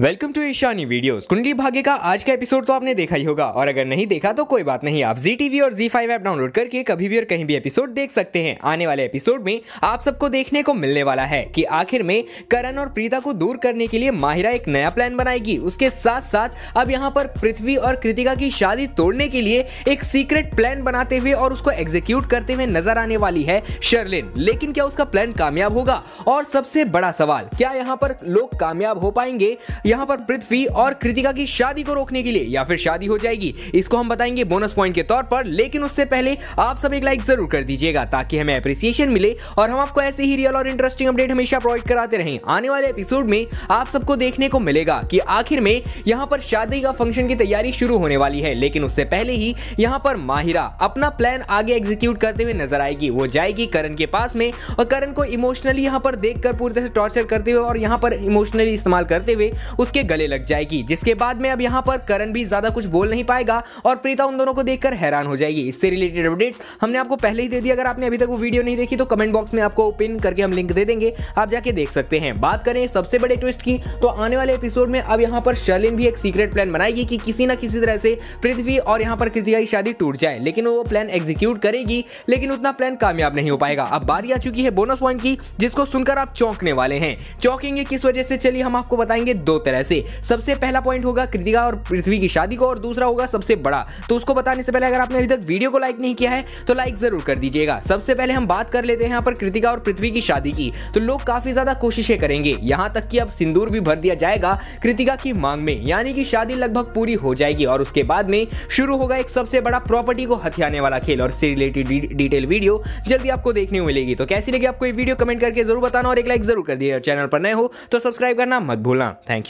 Welcome to Ishani videos. Kundali Bhagya का आज का एपिसोड तो आपने देखा ही होगा, और अगर नहीं देखा तो कोई बात नहीं, आप जी टीवी और ZEE5 ऐप डाउनलोड करके कभी भी और कहीं भी एपिसोड देख सकते हैं। आने वाले एपिसोड में आप सबको देखने को मिलने वाला है कि आखिर में करण और प्रीता को दूर करने के लिए माहिरा एक नया प्लान बनाएगी। उसके साथ साथ अब यहाँ पर पृथ्वी और कृतिका की शादी तोड़ने के लिए एक सीक्रेट प्लान बनाते हुए और उसको एग्जीक्यूट करते हुए नजर आने वाली है शर्लिन। लेकिन क्या उसका प्लान कामयाब होगा? और सबसे बड़ा सवाल, क्या यहाँ पर लोग कामयाब हो पाएंगे यहाँ पर पृथ्वी और कृतिका की शादी को रोकने के लिए, या फिर शादी हो जाएगी? इसको हम बताएंगे बोनस पॉइंट के तौर पर। लेकिन उससे पहले आप सब एक लाइक जरूर कर दीजिएगा ताकि हमें अप्रिसिएशन मिले और हम आपको ऐसे ही रियल और इंटरेस्टिंग अपडेट हमेशा प्रोवाइड कराते रहें। आने वाले एपिसोड में आप सबको देखने को मिलेगा कि आखिर में यहाँ पर शादी का फंक्शन की तैयारी शुरू होने वाली है। लेकिन उससे पहले ही यहाँ पर माहिरा अपना प्लान आगे एग्जीक्यूट करते हुए नजर आएगी। वो जाएगी करण के पास में और करण को इमोशनली यहाँ पर देखकर पूरी तरह से टॉर्चर करते हुए और यहाँ पर इमोशनली इस्तेमाल करते हुए उसके गले लग जाएगी। जिसके बाद में अब यहाँ पर करण भी ज्यादा कुछ बोल नहीं पाएगा और प्रीता उन दोनों को देखकर हैरान हो जाएगी। इससे रिलेटेड अपडेट्स हमने आपको पहले ही दे दी। अगर आपने अभी तक वो वीडियो नहीं देखी तो कमेंट बॉक्स में आपको पिन करके हम लिंक दे देंगे, आप जाके देख सकते हैं। बात करें सबसे बड़े ट्विस्ट की, तो आने वाले एपिसोड में अब यहाँ पर शर्लिन भी एक सीक्रेट प्लान बनाएगी कि किसी ना किसी तरह से पृथ्वी और यहाँ पर कृतिका की शादी टूट जाए। लेकिन वो प्लान एग्जीक्यूट करेगी, लेकिन उतना प्लान कामयाब नहीं हो पाएगा। अब बारी आ चुकी है बोनस पॉइंट की, जिसको सुनकर आप चौंकने वाले हैं। चौंकेंगे किस वजह से, चलिए हम आपको बताएंगे दो तरह से। सबसे पहला पॉइंट होगा कृतिका और पृथ्वी की शादी को, और दूसरा होगा सबसे बड़ा। तो उसको बताने से पहले अगर आपने अभी तक वीडियो को लाइक नहीं किया है तो लाइक जरूर कर दीजिएगा। सबसे पहले हम बात कर लेते हैं यहाँ पर कृतिका और पृथ्वी की शादी की। तो लोग काफी ज्यादा कोशिशें करेंगे, यहाँ तक कि अब सिंदूर भी भर दिया जाएगा कृतिका की मांग में, यानी कि शादी लगभग पूरी हो जाएगी। और उसके बाद में शुरू होगा एक सबसे बड़ा प्रॉपर्टी को हथियाने वाला खेल, और इससे रिलेटेड डिटेल वीडियो जल्दी आपको देखने को मिलेगी। तो कैसी लगी आपको ये वीडियो कमेंट करके जरूर बताना और एक लाइक जरूर कर दिया। चैनल पर नए हो तो सब्सक्राइब करना मत भूलना। Thank you.